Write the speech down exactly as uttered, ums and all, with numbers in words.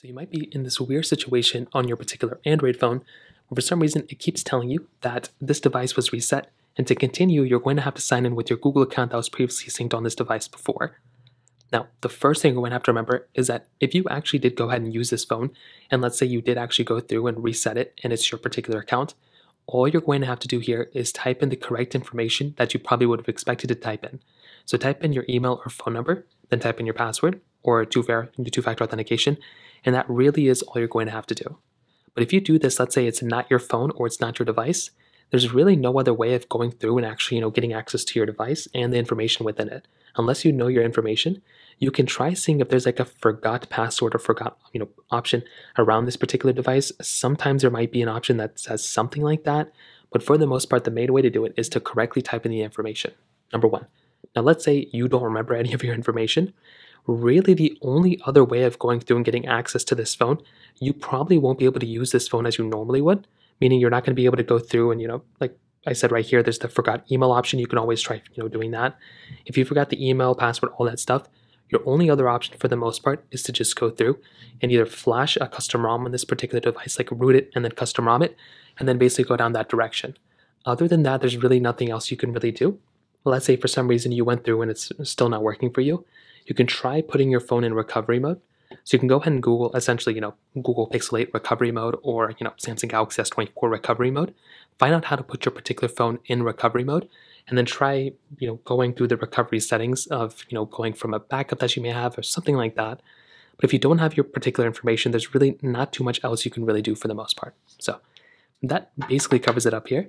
So you might be in this weird situation on your particular Android phone where for some reason it keeps telling you that this device was reset, and to continue you're going to have to sign in with your Google account that was previously synced on this device before. Now, the first thing you're going to have to remember is that if you actually did go ahead and use this phone, and let's say you did actually go through and reset it and it's your particular account, all you're going to have to do here is type in the correct information that you probably would have expected to type in. So type in your email or phone number, then type in your password or two-factor authentication, and that really is all you're going to have to do. But if you do this, let's say it's not your phone or it's not your device, there's really no other way of going through and actually, you know, getting access to your device and the information within it. Unless you know your information, you can try seeing if there's like a forgot password or forgot, you know, option around this particular device. Sometimes there might be an option that says something like that, but for the most part, the main way to do it is to correctly type in the information. Number one. Now, let's say you don't remember any of your information. Really, the only other way of going through and getting access to this phone, you probably won't be able to use this phone as you normally would, meaning you're not going to be able to go through and, you know, like I said right here, there's the forgot email option. You can always try, you know, doing that. If you forgot the email, password, all that stuff, your only other option for the most part is to just go through and either flash a custom ROM on this particular device, like root it and then custom ROM it, and then basically go down that direction. Other than that, there's really nothing else you can really do. Let's say for some reason you went through and it's still not working for you. You can try putting your phone in recovery mode. So you can go ahead and Google, essentially, you know, Google Pixel eight recovery mode, or, you know, Samsung Galaxy S twenty-four recovery mode. Find out how to put your particular phone in recovery mode, and then try, you know, going through the recovery settings of, you know, going from a backup that you may have or something like that. But if you don't have your particular information, there's really not too much else you can really do for the most part. So that basically covers it up here.